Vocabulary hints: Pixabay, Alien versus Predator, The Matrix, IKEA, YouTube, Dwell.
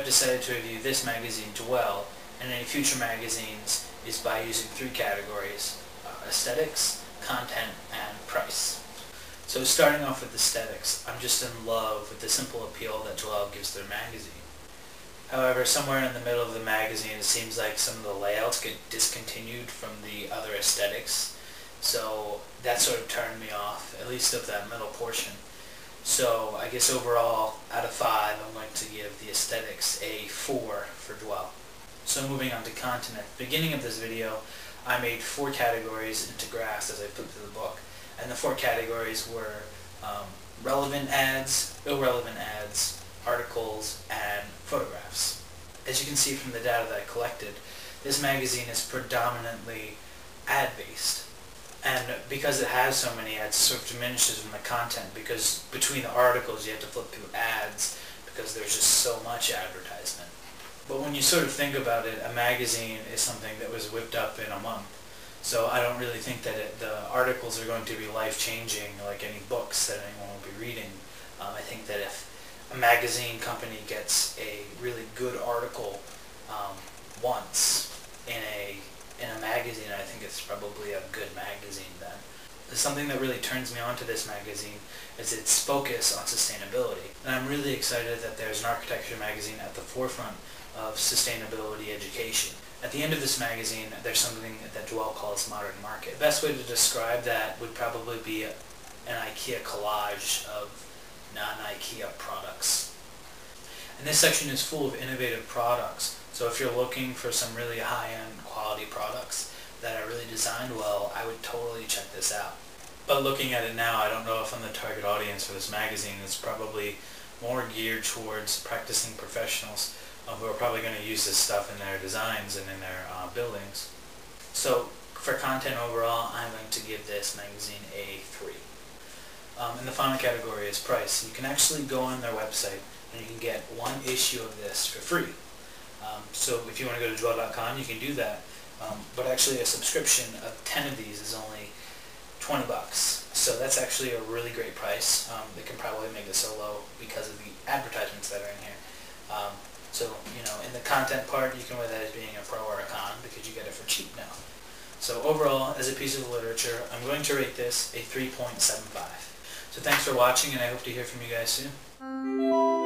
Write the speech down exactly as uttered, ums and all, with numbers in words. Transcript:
Decided to review this magazine, Dwell, and any future magazines is by using three categories: uh, aesthetics, content, and price. So starting off with aesthetics, I'm just in love with the simple appeal that Dwell gives their magazine. However, somewhere in the middle of the magazine it seems like some of the layouts get discontinued from the other aesthetics, so that sort of turned me off, at least of that middle portion. So I guess overall, out of five, I'm going to give the aesthetics a four for Dwell. So moving on to content. At the beginning of this video, I made four categories into graphs as I flipped through the book. And the four categories were um, relevant ads, irrelevant ads, articles, and photographs. As you can see from the data that I collected, this magazine is predominantly ad-based. And because it has so many ads, it sort of diminishes from the content, because between the articles you have to flip through ads because there's just so much advertisement. But when you sort of think about it, a magazine is something that was whipped up in a month. So I don't really think that it, the articles are going to be life-changing like any books that anyone will be reading. Um, I think that if a magazine company gets a really good article um, once in a in a magazine, I think it's probably a good magazine then. Something that really turns me on to this magazine is its focus on sustainability. And I'm really excited that there's an architecture magazine at the forefront of sustainability education. At the end of this magazine, there's something that Dwell calls modern market. The best way to describe that would probably be an IKEA collage of non-IKEA products. And this section is full of innovative products. So if you're looking for some really high-end quality products that are really designed well, I would totally check this out. But looking at it now, I don't know if I'm the target audience for this magazine. It's probably more geared towards practicing professionals uh, who are probably going to use this stuff in their designs and in their uh, buildings. So for content overall, I'm going to give this magazine a three. Um, and the final category is price. You can actually go on their website and you can get one issue of this for free. Um, so if you want to go to dwell dot com, you can do that. Um, but actually a subscription of ten of these is only twenty bucks. So that's actually a really great price. Um, they can probably make it so low because of the advertisements that are in here. Um, so, you know, in the content part, you can weigh that as being a pro or a con because you get it for cheap now. So overall, as a piece of literature, I'm going to rate this a three point seven five. So thanks for watching, and I hope to hear from you guys soon.